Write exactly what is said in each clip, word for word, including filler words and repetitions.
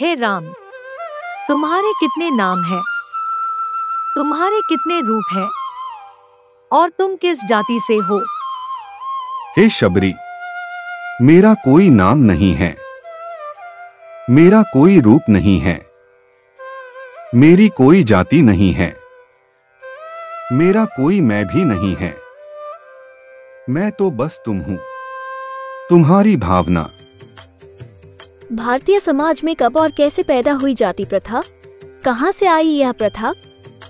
हे राम, तुम्हारे कितने नाम हैं, तुम्हारे कितने रूप हैं और तुम किस जाति से हो? हे शबरी, मेरा कोई नाम नहीं है, मेरा कोई रूप नहीं है, मेरी कोई जाति नहीं है, मेरा कोई मैं भी नहीं है। मैं तो बस तुम हूं, तुम्हारी भावना। भारतीय समाज में कब और कैसे पैदा हुई जाति प्रथा? कहां से आई यह प्रथा?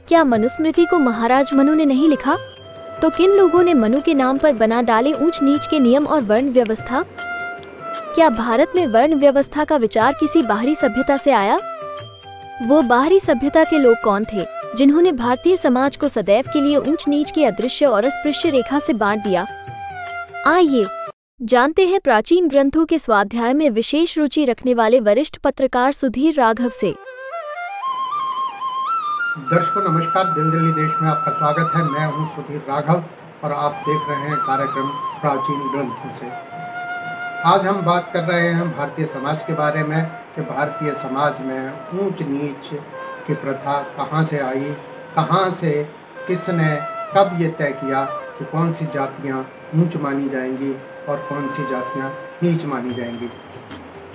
क्या मनुस्मृति को महाराज मनु ने नहीं लिखा? तो किन लोगों ने मनु के नाम पर बना डाले ऊंच नीच के नियम और वर्ण व्यवस्था? क्या भारत में वर्ण व्यवस्था का विचार किसी बाहरी सभ्यता से आया? वो बाहरी सभ्यता के लोग कौन थे जिन्होंने भारतीय समाज को सदैव के लिए ऊंच नीच की अदृश्य और अस्पृश्य रेखा से बांट दिया? आइए जानते हैं प्राचीन ग्रंथों के स्वाध्याय में विशेष रुचि रखने वाले वरिष्ठ पत्रकार सुधीर राघव से। दर्शकों नमस्कार, दिल दिल्ली देश में आपका स्वागत है। मैं हूं सुधीर राघव और आप देख रहे हैं कार्यक्रम प्राचीन ग्रंथों से। आज हम बात कर रहे हैं भारतीय समाज के बारे में कि भारतीय समाज में ऊंच नीच की प्रथा कहां से आई, कहां से, किसने, कब ये तय किया कि कौन सी जातियाँ ऊंच मानी जाएंगी और कौन सी जातियाँ नीच मानी जाएंगी।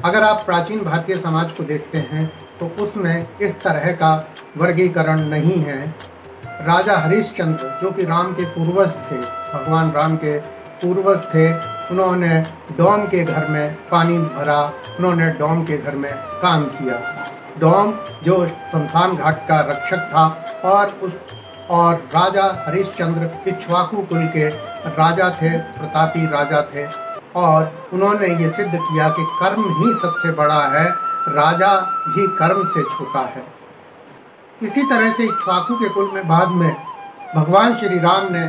अगर आप प्राचीन भारतीय समाज को देखते हैं तो उसमें इस तरह का वर्गीकरण नहीं है। राजा हरिश्चंद्र जो कि राम के पूर्वज थे, भगवान राम के पूर्वज थे, उन्होंने डोम के घर में पानी भरा, उन्होंने डोम के घर में काम किया। डोम जो शमशान घाट का रक्षक था और उस और राजा हरिश्चंद्र इक्ष्वाकु कुल के राजा थे, प्रतापी राजा थे और उन्होंने ये सिद्ध किया कि कर्म ही सबसे बड़ा है, राजा ही कर्म से छोटा है। इसी तरह से इक्ष्वाकु के कुल में बाद में भगवान श्री राम ने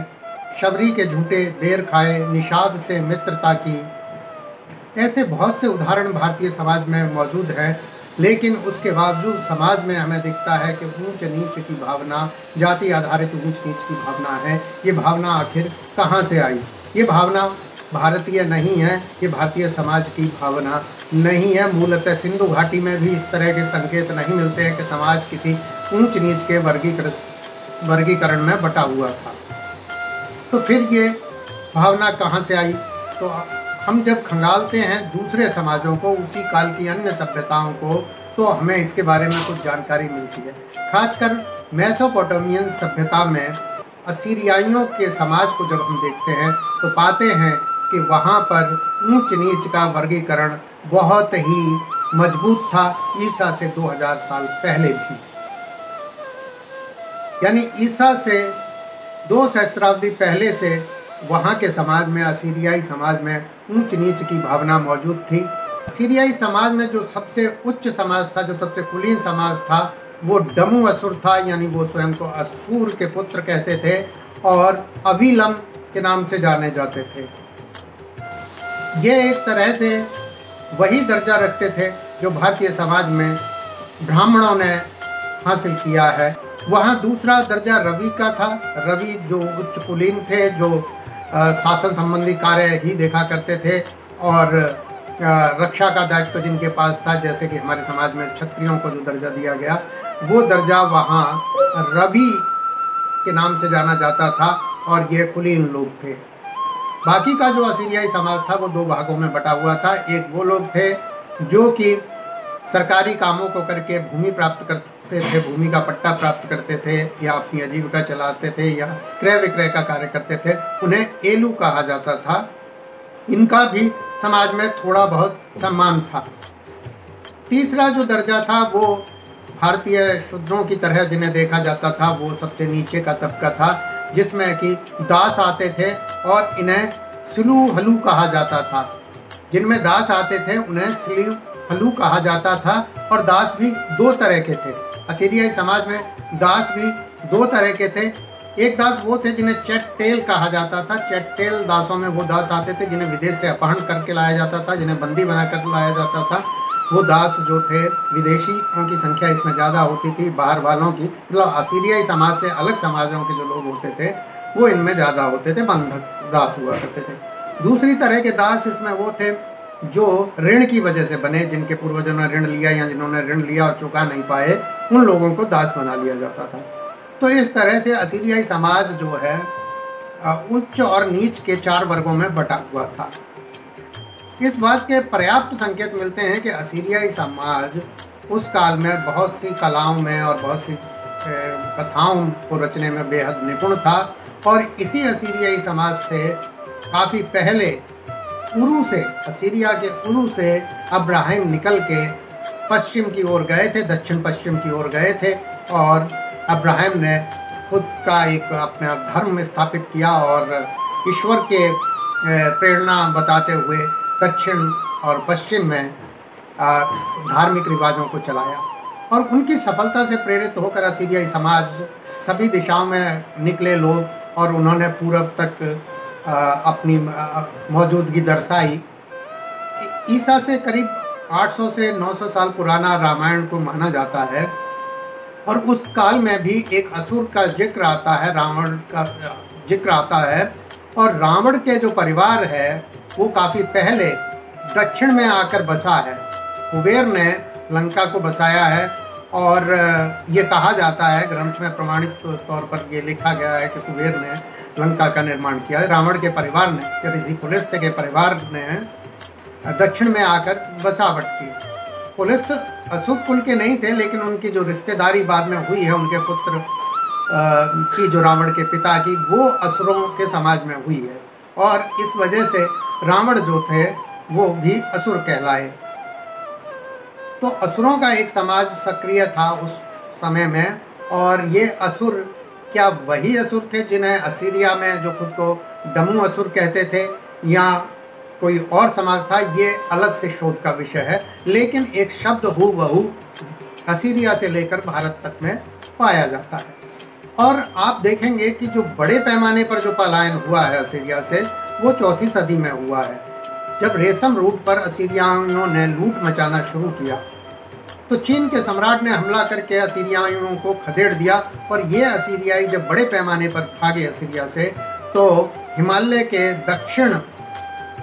शबरी के झूठे बेर खाए, निषाद से मित्रता की। ऐसे बहुत से उदाहरण भारतीय समाज में मौजूद हैं, लेकिन उसके बावजूद समाज में हमें दिखता है कि ऊंच नीच की भावना, जाति आधारित ऊंच नीच की भावना है। ये भावना आखिर कहाँ से आई? ये भावना भारतीय नहीं है, ये भारतीय समाज की भावना नहीं है। मूलतः सिंधु घाटी में भी इस तरह के संकेत नहीं मिलते हैं कि समाज किसी ऊंच नीच के वर्गीकरण वर्गीकरण में बटा हुआ था। तो फिर ये भावना कहाँ से आई? तो हम जब खंगालते हैं दूसरे समाजों को, उसी काल की अन्य सभ्यताओं को, तो हमें इसके बारे में कुछ जानकारी मिलती है। खासकर मेसोपोटामियन सभ्यता में असीरियाइयों के समाज को जब हम देखते हैं तो पाते हैं कि वहाँ पर ऊंच नीच का वर्गीकरण बहुत ही मजबूत था, ईसा से दो हज़ार साल पहले भी। यानी ईसा से दो सहस्राब्दी पहले से वहाँ के समाज में, असीरियाई समाज में ऊंच नीच की भावना मौजूद थी। असीरियाई समाज में जो सबसे उच्च समाज था, जो सबसे कुलीन समाज था, वो डम्मू असुर था, यानी वो स्वयं को असुर के पुत्र कहते थे और अभिलम के नाम से जाने जाते थे। ये एक तरह से वही दर्जा रखते थे जो भारतीय समाज में ब्राह्मणों ने हासिल किया है। वहाँ दूसरा दर्जा रवि का था। रवि जो उच्च कुलीन थे, जो आ, शासन संबंधी कार्य ही देखा करते थे और आ, रक्षा का दायित्व तो जिनके पास था, जैसे कि हमारे समाज में क्षत्रियों को जो दर्जा दिया गया, वो दर्जा वहाँ रवि के नाम से जाना जाता था और ये कुलीन लोग थे। बाकी का जो असीरियाई समाज था वो दो भागों में बटा हुआ था। एक वो लोग थे जो कि सरकारी कामों को करके भूमि प्राप्त करते थे, भूमि का पट्टा प्राप्त करते थे या अपनी आजीविका चलाते थे या क्रय विक्रय का कार्य करते थे, उन्हें एलू कहा जाता था। इनका भी समाज में थोड़ा बहुत सम्मान था। तीसरा जो दर्जा था वो भारतीय शूद्रों की तरह जिन्हें देखा जाता था, वो सबसे नीचे का तबका था, जिसमें कि दास आते थे और इन्हें सिलू हलू कहा जाता था। जिनमें दास आते थे उन्हें सिलू हलू कहा जाता था और दास भी दो तरह के थे। असीरियाई समाज में दास भी दो तरह के थे। एक दास वो थे जिन्हें चैटटेल कहा जाता था। चैटटेल दासों में वो दास आते थे जिन्हें विदेश से अपहरण करके लाया जाता था, जिन्हें बंदी बना कर लाया जाता था। वो दास जो थे, विदेशियों की संख्या इसमें ज़्यादा होती थी, बाहर वालों की, मतलब असीरियाई समाज से अलग समाजों के जो लोग होते थे वो इनमें ज़्यादा होते थे, बंधक दास हुआ करते थे। दूसरी तरह के दास इसमें वो थे जो ऋण की वजह से बने, जिनके पूर्वजों ने ऋण लिया या जिन्होंने ऋण लिया और चुका नहीं पाए, उन लोगों को दास बना लिया जाता था। तो इस तरह से असीरियाई समाज जो है उच्च और नीच के चार वर्गों में बटा हुआ था। इस बात के पर्याप्त संकेत मिलते हैं कि असीरियाई समाज उस काल में बहुत सी कलाओं में और बहुत सी कथाओं को रचने में बेहद निपुण था, और इसी असीरियाई समाज से काफ़ी पहले उरू से, असीरिया के उरू से अब्राहिम निकल के पश्चिम की ओर गए थे, दक्षिण पश्चिम की ओर गए थे, और अब्राहिम ने खुद का एक अपना धर्म स्थापित किया और ईश्वर के प्रेरणा बताते हुए दक्षिण और पश्चिम में धार्मिक रिवाजों को चलाया, और उनकी सफलता से प्रेरित होकर असीरियाई समाज सभी दिशाओं में निकले लोग, और उन्होंने पूरब तक अपनी मौजूदगी दर्शाई। ईसा से करीब आठ सौ से नौ सौ साल पुराना रामायण को माना जाता है, और उस काल में भी एक असुर का जिक्र आता है, रावण का जिक्र आता है, और रावण के जो परिवार है वो काफ़ी पहले दक्षिण में आकर बसा है। कुबेर ने लंका को बसाया है, और ये कहा जाता है, ग्रंथ में प्रमाणित तौर पर ये लिखा गया है कि कुबेर ने लंका का निर्माण किया है। रावण के परिवार ने, ऋषि पुलस्त्य के परिवार ने दक्षिण में आकर बसावट की। पुलस्त्य असुर कुल के नहीं थे, लेकिन उनकी जो रिश्तेदारी बाद में हुई है, उनके पुत्र आ, की जो रावण के पिता की, वो असुरों के समाज में हुई है, और इस वजह से रावण जो थे वो भी असुर कहलाए। तो असुरों का एक समाज सक्रिय था उस समय में, और ये असुर क्या वही असुर थे जिन्हें असीरिया में जो खुद को डम्मू असुर कहते थे, या कोई और समाज था, ये अलग से शोध का विषय है। लेकिन एक शब्द हुरवहु असीरिया से लेकर भारत तक में पाया जाता है, और आप देखेंगे कि जो बड़े पैमाने पर जो पलायन हुआ है असीरिया से, वो चौथी सदी में हुआ है, जब रेशम रूट पर असीरियाइयों ने लूट मचाना शुरू किया। तो चीन के सम्राट ने हमला करके असीरियाइयों को खदेड़ दिया, और ये असीरियाई जब बड़े पैमाने पर भागे असीरिया से, तो हिमालय के दक्षिण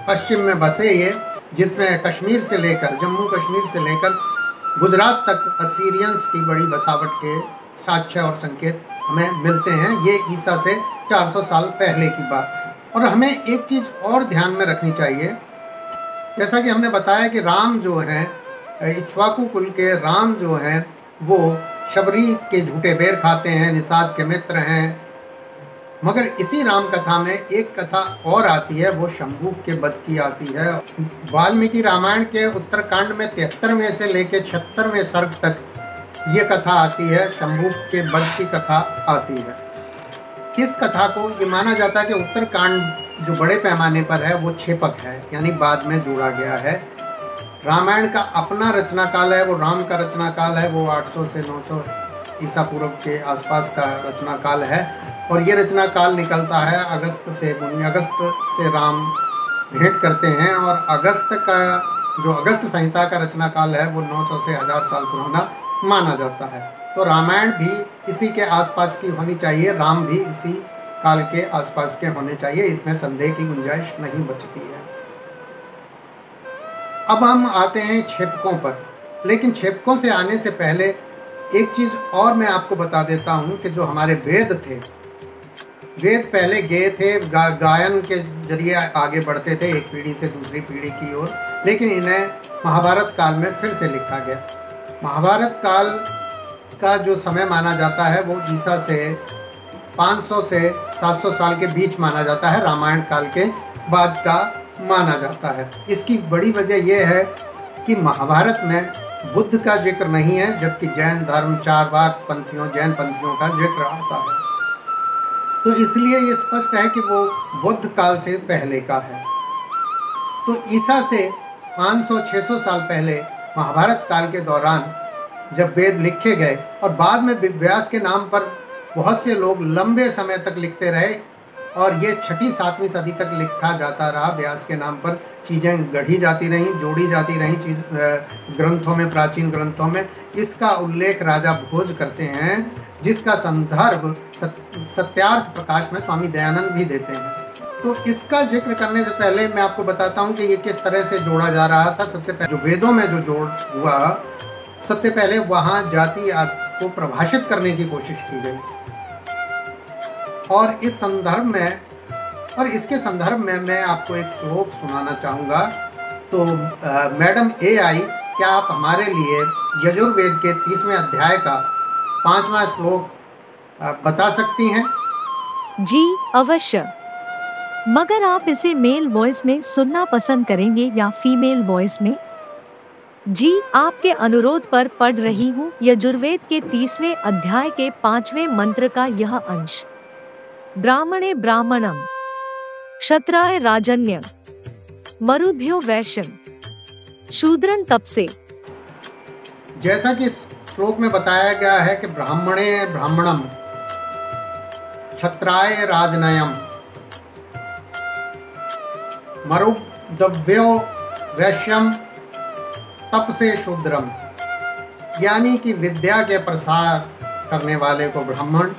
पश्चिम में बसे ये, जिसमें कश्मीर से लेकर जम्मू कश्मीर से लेकर गुजरात तक असीरियंस की बड़ी बसावट के साक्ष्य और संकेत हमें मिलते हैं। ये ईसा से चार सौ साल पहले की बात है। और हमें एक चीज़ और ध्यान में रखनी चाहिए, जैसा कि हमने बताया कि राम जो हैं, इक्ष्वाकु कुल के राम जो हैं, वो शबरी के झूठे बेर खाते हैं, निषाद के मित्र हैं, मगर इसी राम कथा में एक कथा और आती है, वो शंभूक के बध की आती है। वाल्मीकि रामायण के उत्तरकांड में तिहत्तरवें से लेकर छिहत्तरवें सर्ग तक ये कथा आती है, शंभूक के बध की कथा आती है। इस कथा को ये माना जाता है कि उत्तरकांड जो बड़े पैमाने पर है वो छेपक है, यानी बाद में जोड़ा गया है। रामायण का अपना रचनाकाल है, वो राम का रचनाकाल है, वो आठ सौ से नौ सौ ईसा पूर्व के आसपास का रचनाकाल है, और ये रचनाकाल निकलता है अगस्त से। मुनि अगस्त से राम भेंट करते हैं, और अगस्त का जो अगस्त संहिता का रचनाकाल है वो नौ सौ से हज़ार साल पुराना माना जाता है। तो रामायण भी इसी के आसपास की होनी चाहिए, राम भी इसी काल के आसपास के होने चाहिए, इसमें संदेह की गुंजाइश नहीं बचती है। अब हम आते हैं छेपकों पर, लेकिन छेपकों से आने से पहले एक चीज़ और मैं आपको बता देता हूँ कि जो हमारे वेद थे, वेद पहले गए थे, गा, गायन के जरिए आगे बढ़ते थे एक पीढ़ी से दूसरी पीढ़ी की ओर, लेकिन इन्हें महाभारत काल में फिर से लिखा गया। महाभारत काल का जो समय माना जाता है वो ईसा से पाँच सौ से सात सौ साल के बीच माना जाता है, रामायण काल के बाद का माना जाता है। इसकी बड़ी वजह यह है कि महाभारत में बुद्ध का जिक्र नहीं है, जबकि जैन धर्म चारवाक पंथियों जैन पंथियों का जिक्र आता है। तो इसलिए ये स्पष्ट है कि वो बुद्ध काल से पहले का है। तो ईसा से पाँच सौ छह सौ साल पहले महाभारत काल के दौरान जब वेद लिखे गए, और बाद में व्यास के नाम पर बहुत से लोग लंबे समय तक लिखते रहे, और ये छठी सातवीं सदी तक लिखा जाता रहा। व्यास के नाम पर चीज़ें गढ़ी जाती रहीं, जोड़ी जाती रहीं चीज ग्रंथों में, प्राचीन ग्रंथों में। इसका उल्लेख राजा भोज करते हैं, जिसका संदर्भ सत्यार्थ प्रकाश में स्वामी दयानंद भी देते हैं। तो इसका जिक्र करने से पहले मैं आपको बताता हूँ कि ये किस तरह से जोड़ा जा रहा था। सबसे पहले जो वेदों में जो जोड़ हुआ, सबसे पहले वहाँ जाति को परिभाषित करने की कोशिश की गई। और इस संदर्भ में और इसके संदर्भ में मैं आपको एक श्लोक सुनाना चाहूँगा। तो आ, मैडम ए आई, क्या आप हमारे लिए यजुर्वेद के तीसवें अध्याय का पाँचवा श्लोक बता सकती हैं? जी अवश्य, मगर आप इसे मेल वॉइस में सुनना पसंद करेंगे या फीमेल वॉइस में? जी, आपके अनुरोध पर पढ़ रही हूँ यजुर्वेद के तीसवें अध्याय के पाँचवें मंत्र का यह अंश। ब्राह्मणे ब्राह्मणम क्षत्राय राजन्य मरुभ्यो वैश्यम शूद्रन तपसे। जैसा कि श्लोक में बताया गया है कि ब्राह्मणे ब्राह्मणम क्षत्राय राजनयम मरुद्भ्यो वैश्यम तपसे शूद्रम, यानी कि विद्या के प्रसार करने वाले को ब्राह्मण,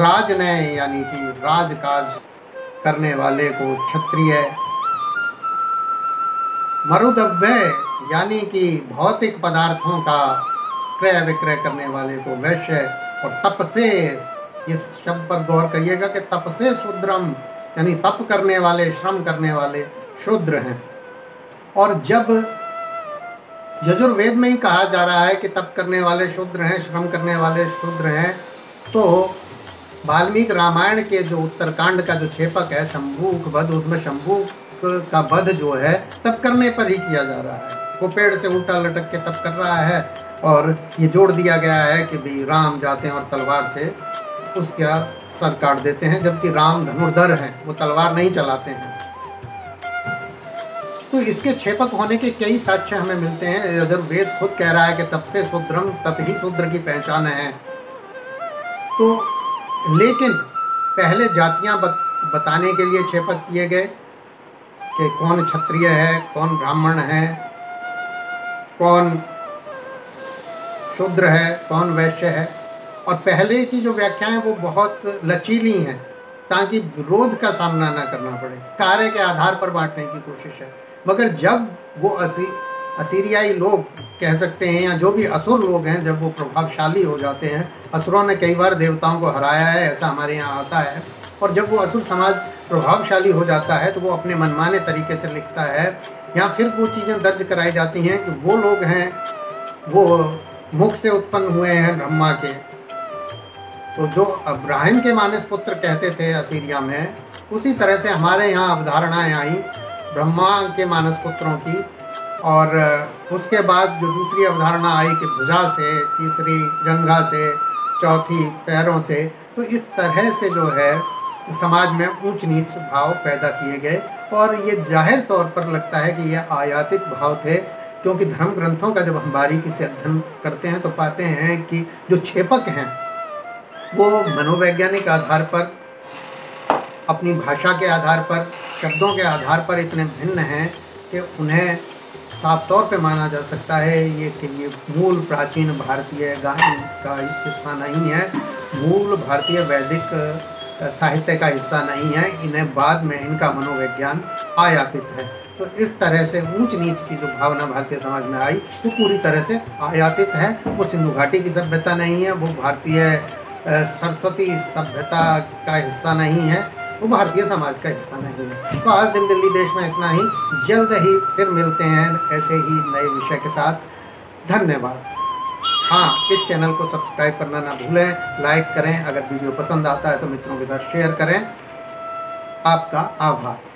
राजनय यानी कि राजकाज करने वाले को क्षत्रिय, मरुद्रव्य यानी कि भौतिक पदार्थों का क्रय विक्रय करने वाले को वैश्य, और तपसे, इस शब्द पर गौर करिएगा कि तपसे शूद्रम यानी तप करने वाले, श्रम करने वाले शूद्र हैं। और जब यजुर्वेद में ही कहा जा रहा है कि तप करने वाले शूद्र हैं, श्रम करने वाले शूद्र हैं, तो वाल्मीकि रामायण के जो उत्तरकांड का जो छेपक है शंभूक वध, उसमें शंभूक का वध जो है तप करने पर ही किया जा रहा है। वो पेड़ से उल्टा लटक के तप कर रहा है, और ये जोड़ दिया गया है कि भाई राम जाते हैं और तलवार से उसका सर काट देते हैं, जबकि राम धनुर्धर हैं, वो तलवार नहीं चलाते हैं। तो इसके छेपक होने के कई साक्ष्य हमें मिलते हैं। यजुर्वेद खुद कह रहा है कि तप से शूद्रम, तप ही शूद्र की पहचान है। तो लेकिन पहले जातियाँ बताने के लिए छेपक किए गए कि कौन क्षत्रिय है, कौन ब्राह्मण है, कौन शूद्र है, कौन वैश्य है। और पहले की जो व्याख्या है वो बहुत लचीली हैं, ताकि विरोध का सामना ना करना पड़े। कार्य के आधार पर बांटने की कोशिश है। मगर जब वो असी असीरियाई लोग कह सकते हैं, या जो भी असुर लोग हैं, जब वो प्रभावशाली हो जाते हैं, असुरों ने कई बार देवताओं को हराया है, ऐसा हमारे यहाँ आता है। और जब वो असुर समाज प्रभावशाली हो जाता है तो वो अपने मनमाने तरीके से लिखता है, या फिर वो चीज़ें दर्ज कराई जाती हैं कि वो लोग हैं वो मुख से उत्पन्न हुए हैं ब्रह्मा के। तो जो अब्राहिम के मानस पुत्र कहते थे असीरिया में, उसी तरह से हमारे यहाँ अवधारणाएँ आई ब्रह्मा के मानस पुत्रों की। और उसके बाद जो दूसरी अवधारणा आई कि भुजा से, तीसरी जंघा से, चौथी पैरों से। तो इस तरह से जो है समाज में ऊंच नीच भाव पैदा किए गए। और ये जाहिर तौर पर लगता है कि यह आयातित भाव थे, क्योंकि धर्म ग्रंथों का जब हम बारीकी से अध्ययन करते हैं तो पाते हैं कि जो छेपक हैं वो मनोवैज्ञानिक आधार पर, अपनी भाषा के आधार पर, शब्दों के आधार पर इतने भिन्न हैं कि उन्हें साफ तौर पे माना जा सकता है ये कि ये मूल प्राचीन भारतीय गान का हिस्सा नहीं है, मूल भारतीय वैदिक साहित्य का हिस्सा नहीं है, इन्हें बाद में इनका मनोविज्ञान आयातित है। तो इस तरह से ऊंच नीच की जो भावना भारतीय समाज में आई वो पूरी तरह से आयातित है। वो सिंधु घाटी की सभ्यता नहीं है, वो भारतीय सरस्वती सभ्यता का हिस्सा नहीं है, वो भारतीय समाज का हिस्सा नहीं है। तो आज दिल दिल्ली देश में इतना ही। जल्द ही फिर मिलते हैं ऐसे ही नए विषय के साथ। धन्यवाद। हाँ, इस चैनल को सब्सक्राइब करना ना भूलें, लाइक करें, अगर वीडियो पसंद आता है तो मित्रों के साथ शेयर करें। आपका आभार।